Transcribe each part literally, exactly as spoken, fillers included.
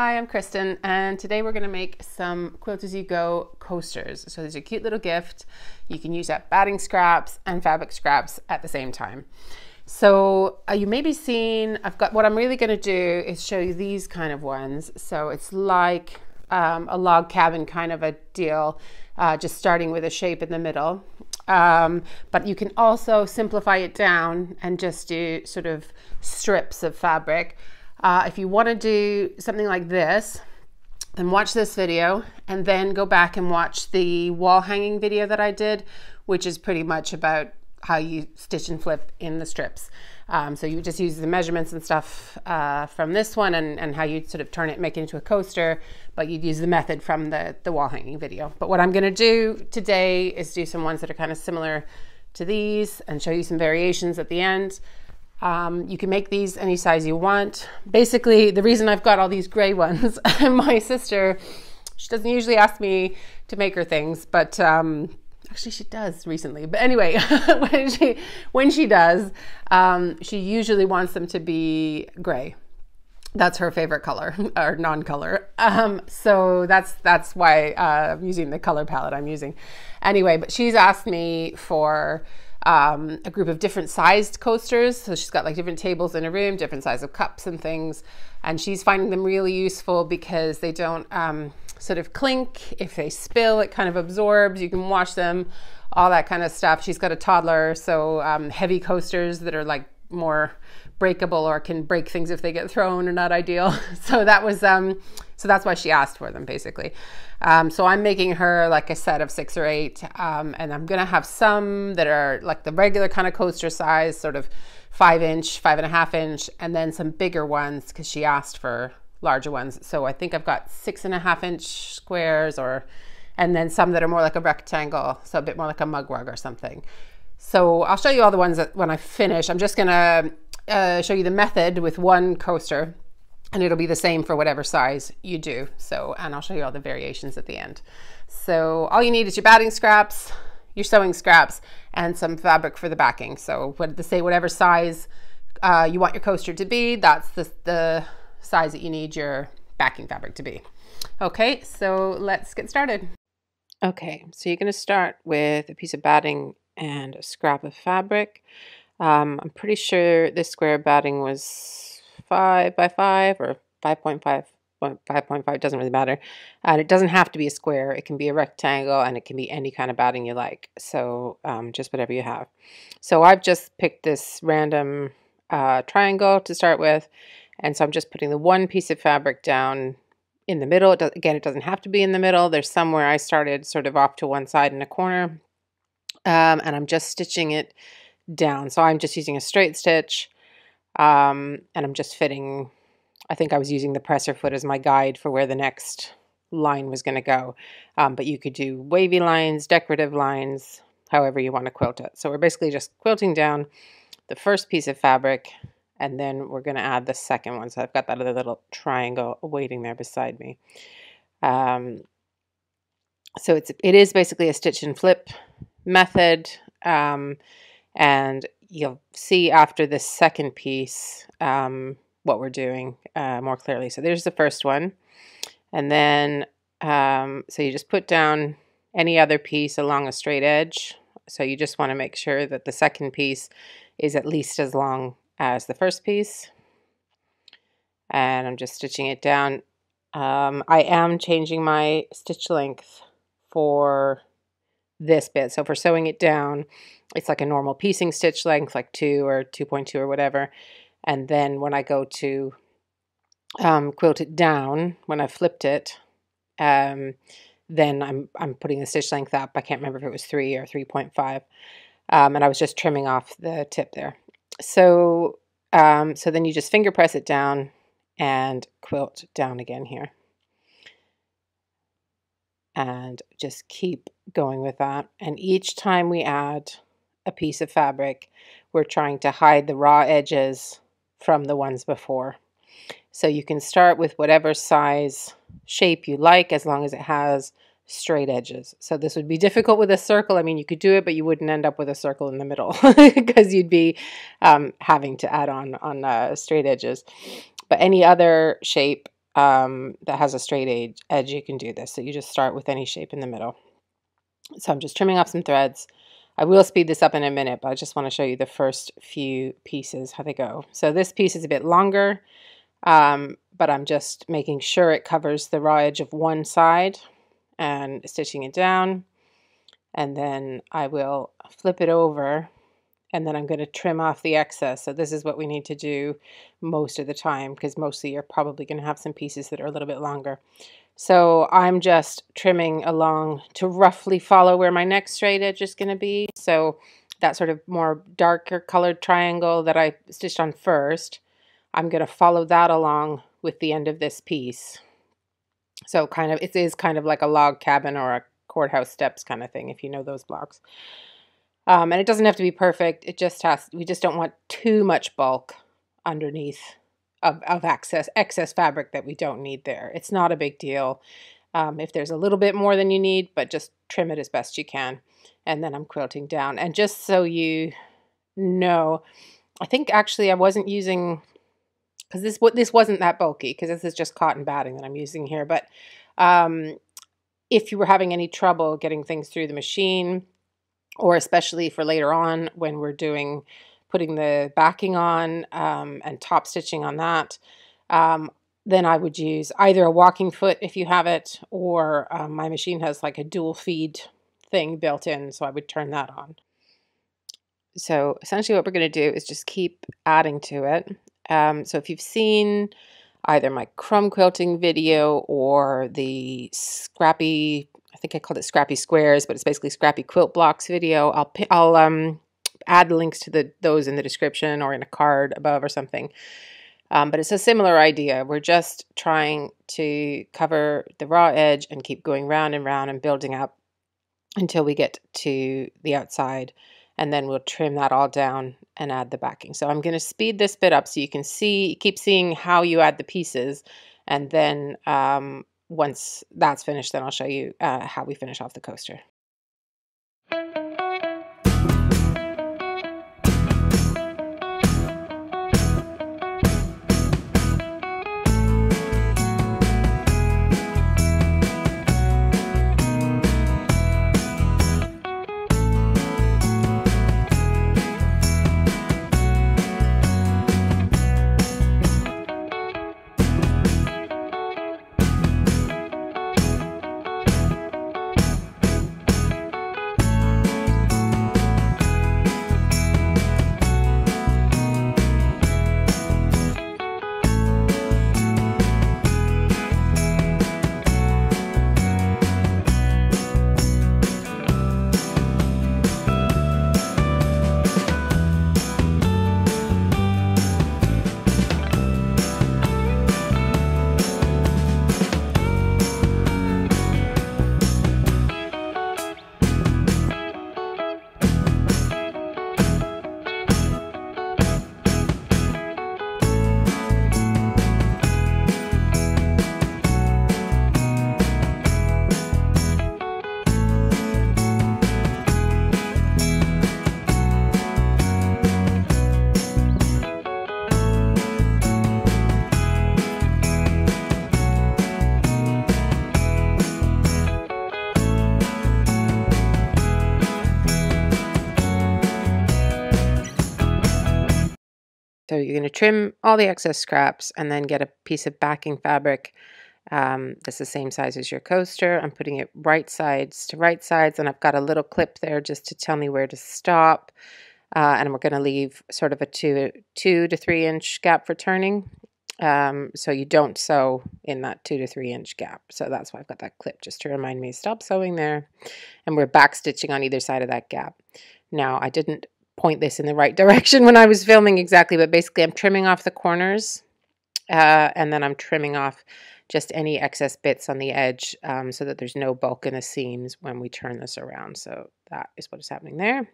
Hi, I'm Kristen, and today we're going to make some Quilt As You Go coasters. So there's a cute little gift. You can use up batting scraps and fabric scraps at the same time. So uh, you may be seeing, I've got, what I'm really going to do is show you these kind of ones. So it's like um, a log cabin kind of a deal, uh, just starting with a shape in the middle. Um, but you can also simplify it down and just do sort of strips of fabric. Uh, if you want to do something like this, then watch this video and then go back and watch the wall hanging video that I did, which is pretty much about how you stitch and flip in the strips. Um, so you just use the measurements and stuff uh, from this one and, and how you sort of turn it, make it into a coaster, but you'd use the method from the, the wall hanging video. But what I'm going to do today is do some ones that are kind of similar to these and show you some variations at the end. Um, you can make these any size you want. Basically, the reason I've got all these gray ones, my sister, she doesn't usually ask me to make her things, but um, actually she does recently. But anyway, when she, when she does, um, she usually wants them to be gray. That's her favorite color, or non-color. Um, so that's that's why uh, I'm using the color palette I'm using. Anyway, but she's asked me for Um, a group of different sized coasters. So she's got like different tables in her room, different size of cups and things. And she's finding them really useful because they don't um, sort of clink. If they spill, it kind of absorbs. You can wash them, all that kind of stuff. She's got a toddler, so um, heavy coasters that are like more breakable or can break things if they get thrown are not ideal. So that was, um, so that's why she asked for them basically. Um, so I'm making her like a set of six or eight, um, and I'm gonna have some that are like the regular kind of coaster size, sort of five inch, five and a half inch, and then some bigger ones because she asked for larger ones. So I think I've got six and a half inch squares, or, and then some that are more like a rectangle, so a bit more like a mugwug or something. So I'll show you all the ones that when I finish. I'm just gonna uh, show you the method with one coaster, and it'll be the same for whatever size you do. So, and I'll show you all the variations at the end. So all you need is your batting scraps, your sewing scraps, and some fabric for the backing. So what to say, whatever size uh, you want your coaster to be, that's the, the size that you need your backing fabric to be. Okay, so let's get started. Okay, so you're gonna start with a piece of batting and a scrap of fabric. Um, I'm pretty sure this square batting was five by five or five point five, five point five, doesn't really matter. And it doesn't have to be a square, it can be a rectangle and it can be any kind of batting you like. So um, just whatever you have. So I've just picked this random uh, triangle to start with. And so I'm just putting the one piece of fabric down in the middle. It does, again, it doesn't have to be in the middle. There's somewhere I started sort of off to one side in a corner. Um, and I'm just stitching it down. So I'm just using a straight stitch, um, and I'm just fitting, I think I was using the presser foot as my guide for where the next line was going to go. Um, but you could do wavy lines, decorative lines, however you want to quilt it. So we're basically just quilting down the first piece of fabric, and then we're going to add the second one. So I've got that other little triangle waiting there beside me. Um, so it's, it is basically a stitch and flip method, um, and you'll see after this second piece um, what we're doing uh, more clearly. So there's the first one, and then um, so you just put down any other piece along a straight edge. So you just want to make sure that the second piece is at least as long as the first piece, and I'm just stitching it down. um, I am changing my stitch length for this bit. So for sewing it down, it's like a normal piecing stitch length, like two or two point two or whatever. And then when I go to um, quilt it down, when I flipped it, um, then I'm, I'm putting the stitch length up. I can't remember if it was three or three point five. Um, and I was just trimming off the tip there. So, um, so then you just finger press it down and quilt down again here. And just keep going with that. And each time we add a piece of fabric, we're trying to hide the raw edges from the ones before. So you can start with whatever size shape you like, as long as it has straight edges. So this would be difficult with a circle. I mean, you could do it, but you wouldn't end up with a circle in the middle because you'd be um, having to add on on uh, straight edges. But any other shape um, that has a straight edge, edge, you can do this. So you just start with any shape in the middle. So I'm just trimming off some threads. I will speed this up in a minute, but I just want to show you the first few pieces, how they go. So this piece is a bit longer, um, but I'm just making sure it covers the raw edge of one side and stitching it down. And then I will flip it over, and then I'm going to trim off the excess. So this is what we need to do most of the time, because mostly you're probably going to have some pieces that are a little bit longer. So I'm just trimming along to roughly follow where my next straight edge is going to be. So that sort of more darker colored triangle that I stitched on first, I'm going to follow that along with the end of this piece. So kind of, it is kind of like a log cabin or a courthouse steps kind of thing, if you know those blocks. Um, and it doesn't have to be perfect. It just has, we just don't want too much bulk underneath of, of excess, excess fabric that we don't need there. It's not a big deal um, if there's a little bit more than you need, but just trim it as best you can. And then I'm quilting down. And just so you know, I think actually I wasn't using, because this, this wasn't that bulky, because this is just cotton batting that I'm using here. But um, if you were having any trouble getting things through the machine, or especially for later on when we're doing, putting the backing on um, and top stitching on that, um, then I would use either a walking foot if you have it, or um, my machine has like a dual feed thing built in, so I would turn that on. So essentially what we're gonna do is just keep adding to it. Um, so if you've seen either my crumb quilting video or the scrappy, I think I called it Scrappy Squares, but it's basically Scrappy Quilt Blocks video. I'll I'll um, add links to the those in the description or in a card above or something. Um, but it's a similar idea. We're just trying to cover the raw edge and keep going round and round and building up until we get to the outside, and then we'll trim that all down and add the backing. So I'm going to speed this bit up so you can see, keep seeing how you add the pieces, and then um, once that's finished, then I'll show you uh, how we finish off the coaster. So you're going to trim all the excess scraps and then get a piece of backing fabric um, that's the same size as your coaster. I'm putting it right sides to right sides, and I've got a little clip there just to tell me where to stop. Uh, and we're going to leave sort of a two, two to three inch gap for turning. Um, so you don't sew in that two to three inch gap. So that's why I've got that clip, just to remind me, stop sewing there. And we're back stitching on either side of that gap. Now, I didn't point this in the right direction when I was filming exactly, but basically I'm trimming off the corners uh, and then I'm trimming off just any excess bits on the edge um, so that there's no bulk in the seams when we turn this around. So that is what is happening there. And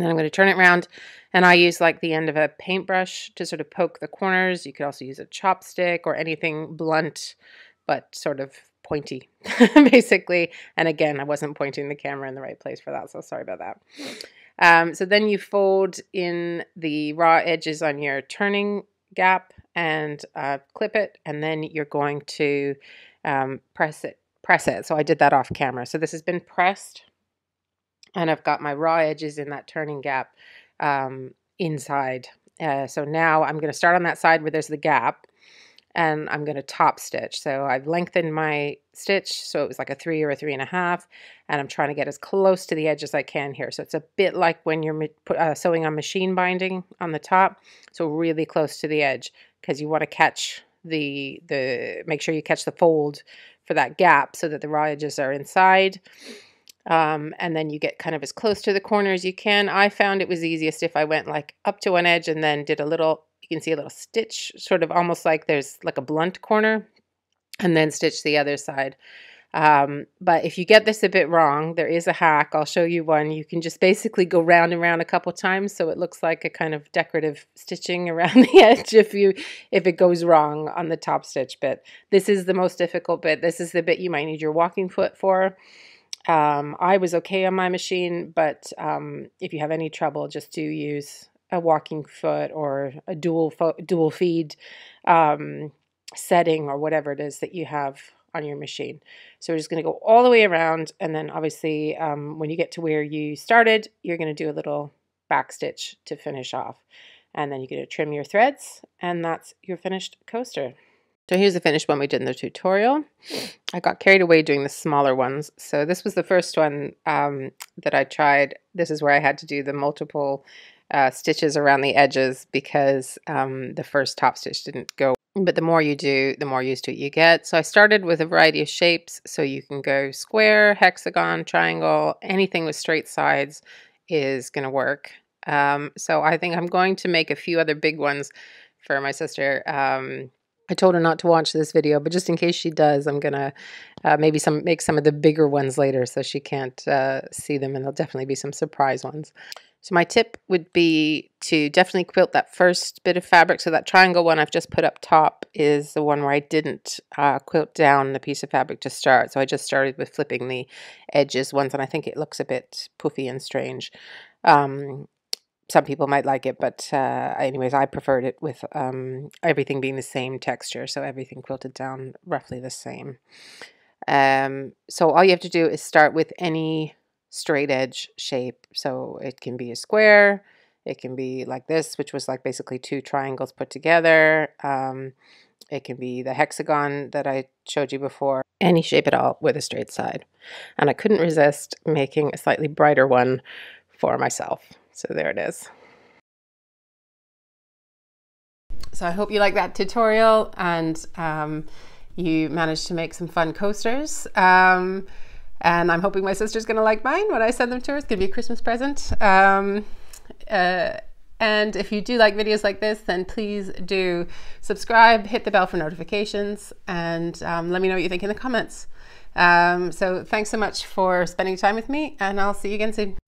then I'm going to turn it around, and I use like the end of a paintbrush to sort of poke the corners. You could also use a chopstick or anything blunt but sort of pointy basically. And again, I wasn't pointing the camera in the right place for that, so sorry about that. Um, so then you fold in the raw edges on your turning gap and uh, clip it, and then you're going to um, press it. Press it. So I did that off camera. So this has been pressed, and I've got my raw edges in that turning gap um, inside. Uh, so now I'm going to start on that side where there's the gap, and I'm going to top stitch. So I've lengthened my stitch, so it was like a three or a three and a half, and I'm trying to get as close to the edge as I can here. So it's a bit like when you're uh, sewing on machine binding on the top, so really close to the edge, because you want to catch the the make sure you catch the fold for that gap so that the raw edges are inside, um, and then you get kind of as close to the corner as you can. I found it was easiest if I went like up to one edge and then did a little, you can see a little stitch, sort of almost like there's like a blunt corner, and then stitch the other side. Um, but if you get this a bit wrong, there is a hack. I'll show you one. You can just basically go round and round a couple times so it looks like a kind of decorative stitching around the edge if you if it goes wrong on the top stitch bit. This is the most difficult bit. This is the bit you might need your walking foot for. Um, I was okay on my machine, but um, if you have any trouble, just do use a walking foot or a dual fo dual feed um, setting or whatever it is that you have on your machine. So we're just going to go all the way around, and then obviously um, when you get to where you started, you're going to do a little back stitch to finish off, and then you're going to trim your threads, and that's your finished coaster. So here's the finished one we did in the tutorial. I got carried away doing the smaller ones, so this was the first one um, that I tried. This is where I had to do the multiple uh, stitches around the edges because um, the first top stitch didn't go. But the more you do, the more used to it you get. So I started with a variety of shapes. So you can go square, hexagon, triangle, anything with straight sides is going to work. Um, so I think I'm going to make a few other big ones for my sister. Um, I told her not to watch this video, but just in case she does, I'm going to uh, maybe some make some of the bigger ones later so she can't uh, see them, and there'll definitely be some surprise ones. So my tip would be to definitely quilt that first bit of fabric. So that triangle one I've just put up top is the one where I didn't uh, quilt down the piece of fabric to start. So I just started with flipping the edges once, and I think it looks a bit poofy and strange. Um, some people might like it, but uh, anyways, I preferred it with um, everything being the same texture. So everything quilted down roughly the same. Um, so all you have to do is start with any straight edge shape. So it can be a square, it can be like this, which was like basically two triangles put together. Um, it can be the hexagon that I showed you before, any shape at all with a straight side. And I couldn't resist making a slightly brighter one for myself. So there it is. So I hope you like that tutorial, and um, you managed to make some fun coasters. Um, And I'm hoping my sister's going to like mine when I send them to her. It's going to be a Christmas present. Um, uh, and if you do like videos like this, then please do subscribe, hit the bell for notifications, and um, let me know what you think in the comments. Um, so thanks so much for spending time with me, and I'll see you again soon.